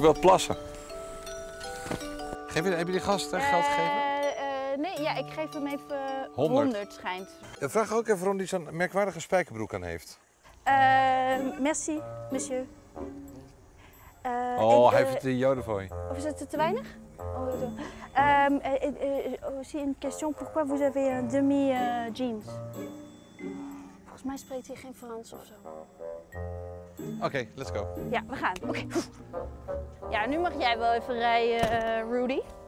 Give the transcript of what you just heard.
zeker wel plassen. Heb je die gast geld gegeven? Nee, ja, ik geef hem even 100 schijnt. Vraag ook even waarom hij zo'n merkwaardige spijkerbroek aan heeft. Merci, monsieur. Oh, hij heeft de jodenfooi. Of is het te weinig? Aussi een question, pourquoi vous avez een demi-jeans? Volgens mij spreekt hij geen Frans of zo. Oké, let's go. Ja, we gaan. Oké. Ja, nu mag jij wel even rijden, Rudy.